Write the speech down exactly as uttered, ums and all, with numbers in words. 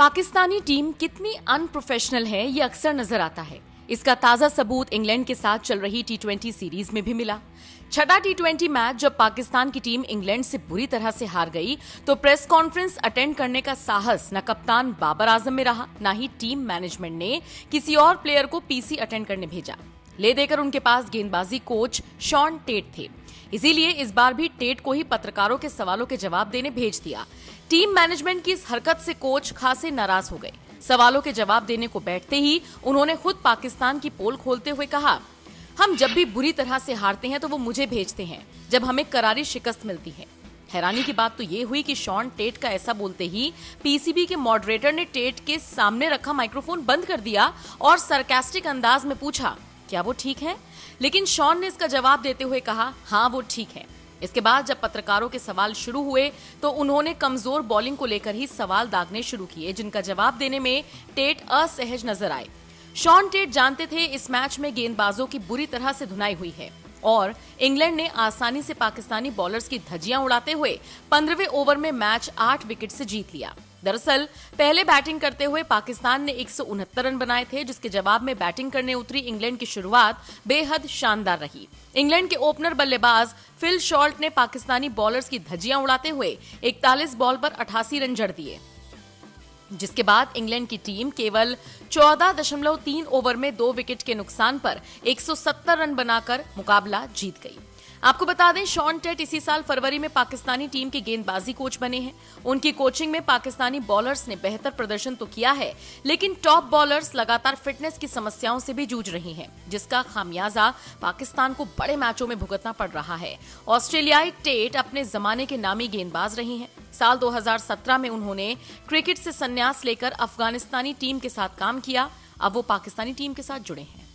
Pakistani team कितनी unprofessional है ये अक्सर नजर आता है। इसका ताजा सबूत इंग्लैंड के साथ चल रही टी ट्वेंटी सीरीज में भी मिला। छठा टी ट्वेंटी मैच जब पाकिस्तान की टीम इंग्लैंड से बुरी तरह से हार गई तो प्रेस कॉन्फ्रेंस अटेंड करने का साहस न कप्तान बाबर आजम में रहा, न ही टीम मैनेजमेंट ने किसी और प्लेयर को पीसी अटेंड करने भेजा। ले देकर उनके पास गेंदबाजी कोच शॉन टेट थे, इसीलिए इस बार भी टेट को ही पत्रकारों के सवालों के जवाब देने भेज दिया। टीम मैनेजमेंट की इस हरकत से कोच खासे नाराज हो गए। सवालों के जवाब देने को बैठते ही उन्होंने खुद पाकिस्तान की पोल खोलते हुए कहा, हम जब भी बुरी तरह से हारते हैं तो वो मुझे भेजते हैं जब हमें करारी शिकस्त मिलती है। हैरानी की बात तो ये हुई कि शॉन टेट का ऐसा बोलते ही पीसीबी के मॉडरेटर ने टेट के सामने रखा माइक्रोफोन बंद कर दिया और सरकास्टिक अंदाज में पूछा, क्या वो ठीक है? लेकिन शॉन ने इसका जवाब देते हुए कहा, हाँ वो ठीक है। इसके बाद जब पत्रकारों के सवाल शुरू हुए तो उन्होंने कमजोर बॉलिंग को लेकर ही सवाल दागने शुरू किए, जिनका जवाब देने में टेट असहज नजर आए। शॉन टेट जानते थे इस मैच में गेंदबाजों की बुरी तरह से धुनाई हुई है और इंग्लैंड ने आसानी से पाकिस्तानी बॉलर्स की धज्जियां उड़ाते हुए पंद्रहवें ओवर में मैच आठ विकेट से जीत लिया। दरअसल पहले बैटिंग करते हुए पाकिस्तान ने एक सौ उनहत्तर रन बनाए थे, जिसके जवाब में बैटिंग करने उतरी इंग्लैंड की शुरुआत बेहद शानदार रही। इंग्लैंड के ओपनर बल्लेबाज फिल सॉल्ट ने पाकिस्तानी बॉलर्स की धज्जियां उड़ाते हुए इकतालीस बॉल पर अठासी रन जड़ दिए, जिसके बाद इंग्लैंड की टीम केवल चौदह दशमलव तीन ओवर में दो विकेट के नुकसान पर एक सौ सत्तर रन बनाकर मुकाबला जीत गई। आपको बता दें, शॉन टेट इसी साल फरवरी में पाकिस्तानी टीम के गेंदबाजी कोच बने हैं। उनकी कोचिंग में पाकिस्तानी बॉलर्स ने बेहतर प्रदर्शन तो किया है, लेकिन टॉप बॉलर्स लगातार फिटनेस की समस्याओं से भी जूझ रही हैं, जिसका खामियाजा पाकिस्तान को बड़े मैचों में भुगतना पड़ रहा है। ऑस्ट्रेलियाई टेट अपने जमाने के नामी गेंदबाज रही हैं। साल दो हज़ार सत्रह में उन्होंने क्रिकेट से संन्यास लेकर अफगानिस्तानी टीम के साथ काम किया। अब वो पाकिस्तानी टीम के साथ जुड़े हैं।